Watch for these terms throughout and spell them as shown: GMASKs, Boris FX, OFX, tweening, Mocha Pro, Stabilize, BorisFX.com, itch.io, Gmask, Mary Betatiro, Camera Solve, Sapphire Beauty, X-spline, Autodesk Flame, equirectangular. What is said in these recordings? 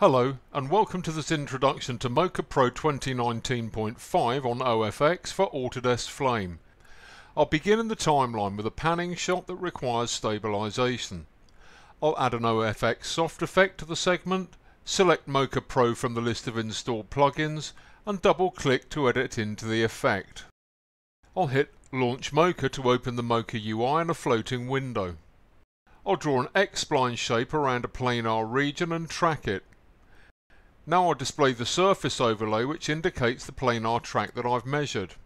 Hello and welcome to this introduction to Mocha Pro 2019.5 on OFX for Autodesk Flame. I'll begin in the timeline with a panning shot that requires stabilization. I'll add an OFX soft effect to the segment, select Mocha Pro from the list of installed plugins and double click to edit into the effect. I'll hit Launch Mocha to open the Mocha UI in a floating window. I'll draw an X-spline shape around a planar region and track it. Now I'll display the surface overlay which indicates the planar track that I've measured.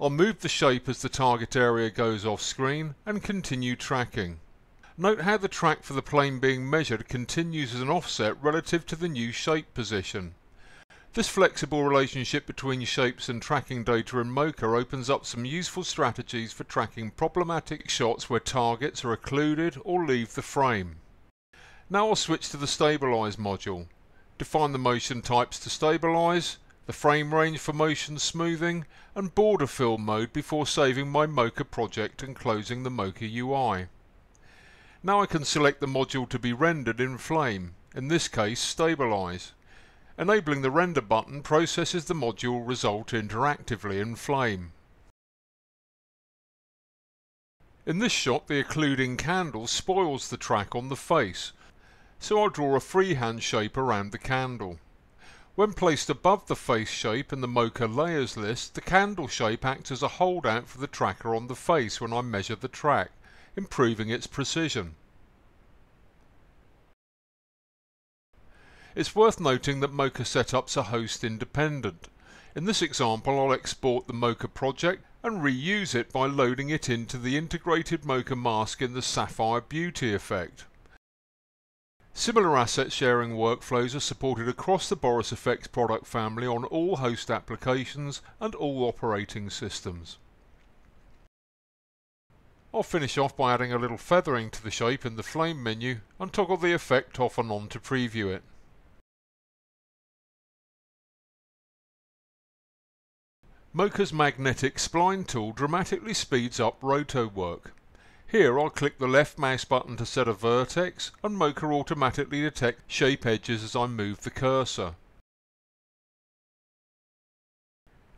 I'll move the shape as the target area goes off screen and continue tracking. Note how the track for the plane being measured continues as an offset relative to the new shape position. This flexible relationship between shapes and tracking data in Mocha opens up some useful strategies for tracking problematic shots where targets are occluded or leave the frame. Now I'll switch to the Stabilize module. Define the motion types to stabilize, the frame range for motion smoothing and border fill mode before saving my Mocha project and closing the Mocha UI. Now I can select the module to be rendered in Flame, in this case Stabilize. Enabling the render button processes the module result interactively in Flame. In this shot the occluding candle spoils the track on the face, so I'll draw a freehand shape around the candle. When placed above the face shape in the Mocha Layers list, the candle shape acts as a holdout for the tracker on the face when I measure the track, improving its precision. It's worth noting that Mocha setups are host independent. In this example I'll export the Mocha project and reuse it by loading it into the integrated Mocha mask in the Sapphire Beauty effect. Similar asset sharing workflows are supported across the Boris FX product family on all host applications and all operating systems. I'll finish off by adding a little feathering to the shape in the Flame menu and toggle the effect off and on to preview it. Mocha's magnetic spline tool dramatically speeds up roto work. Here I'll click the left mouse button to set a vertex and Mocha automatically detects shape edges as I move the cursor.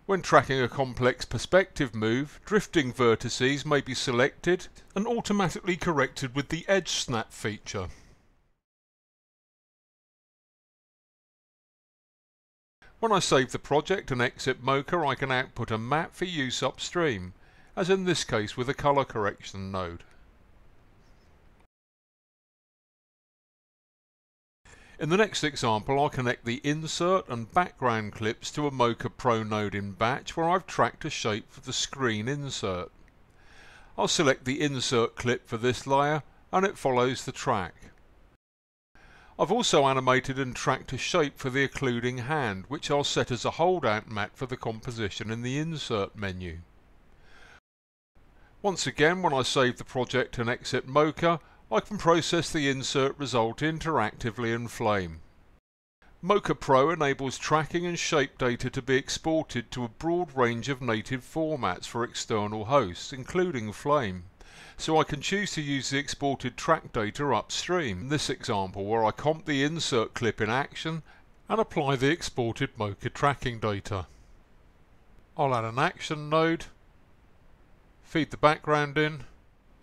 When tracking a complex perspective move, drifting vertices may be selected and automatically corrected with the Edge Snap feature. When I save the project and exit Mocha, I can output a map for use upstream, as in this case with a colour correction node. In the next example I'll connect the insert and background clips to a Mocha Pro node in batch where I've tracked a shape for the screen insert. I'll select the insert clip for this layer and it follows the track. I've also animated and tracked a shape for the occluding hand which I'll set as a holdout mat for the composition in the insert menu. Once again, when I save the project and exit Mocha, I can process the insert result interactively in Flame. Mocha Pro enables tracking and shape data to be exported to a broad range of native formats for external hosts, including Flame. So I can choose to use the exported track data upstream, in this example where I comp the insert clip in action and apply the exported Mocha tracking data. I'll add an action node, feed the background in,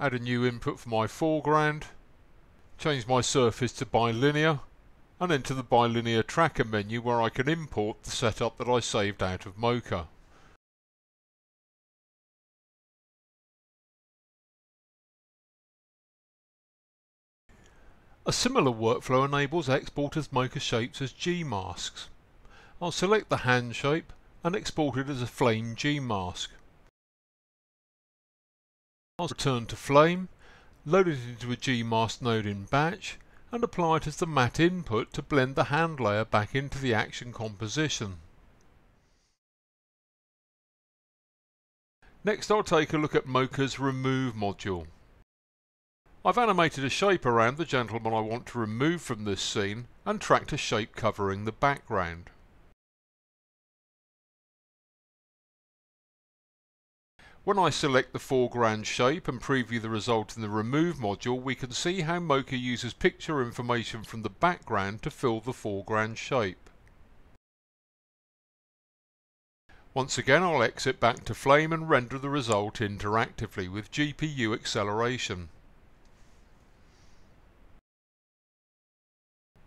add a new input for my foreground, change my surface to bilinear and enter the bilinear tracker menu where I can import the setup that I saved out of Mocha. A similar workflow enables export as Mocha shapes as Gmasks. I'll select the hand shape and export it as a Flame Gmask. I'll return to Flame, load it into a Gmask node in batch and apply it as the matte input to blend the hand layer back into the action composition. Next I'll take a look at Mocha's Remove module. I've animated a shape around the gentleman I want to remove from this scene and tracked a shape covering the background. When I select the foreground shape and preview the result in the Remove module, we can see how Mocha uses picture information from the background to fill the foreground shape. Once again, I'll exit back to Flame and render the result interactively with GPU acceleration.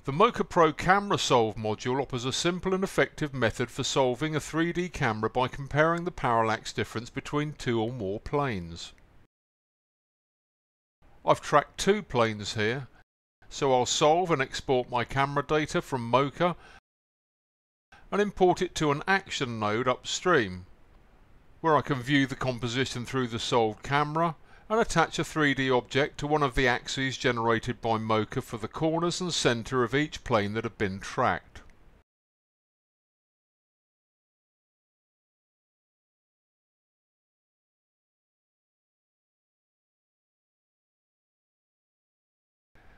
The Mocha Pro Camera Solve module offers a simple and effective method for solving a 3D camera by comparing the parallax difference between two or more planes. I've tracked two planes here, so I'll solve and export my camera data from Mocha and import it to an action node upstream, where I can view the composition through the solved camera and attach a 3D object to one of the axes generated by Mocha for the corners and centre of each plane that have been tracked.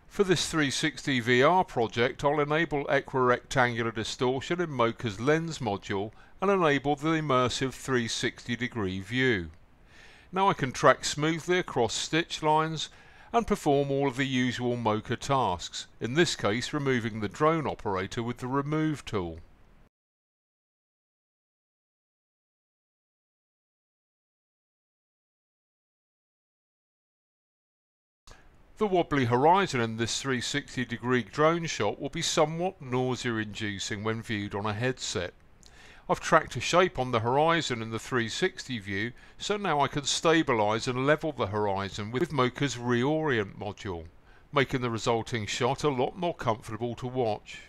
For this 360 VR project, I'll enable equirectangular distortion in Mocha's Lens module and enable the immersive 360 degree view. Now I can track smoothly across stitch lines and perform all of the usual Mocha tasks, in this case removing the drone operator with the Remove tool. The wobbly horizon in this 360 degree drone shot will be somewhat nausea-inducing when viewed on a headset. I've tracked a shape on the horizon in the 360 view, so now I can stabilize and level the horizon with Mocha's Reorient module, making the resulting shot a lot more comfortable to watch.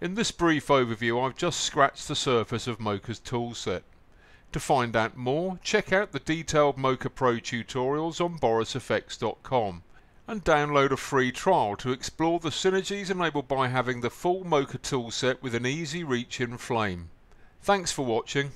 In this brief overview, I've just scratched the surface of Mocha's toolset. To find out more, check out the detailed Mocha Pro tutorials on BorisFX.com and download a free trial to explore the synergies enabled by having the full Mocha toolset with an easy reach in Flame. Thanks for watching.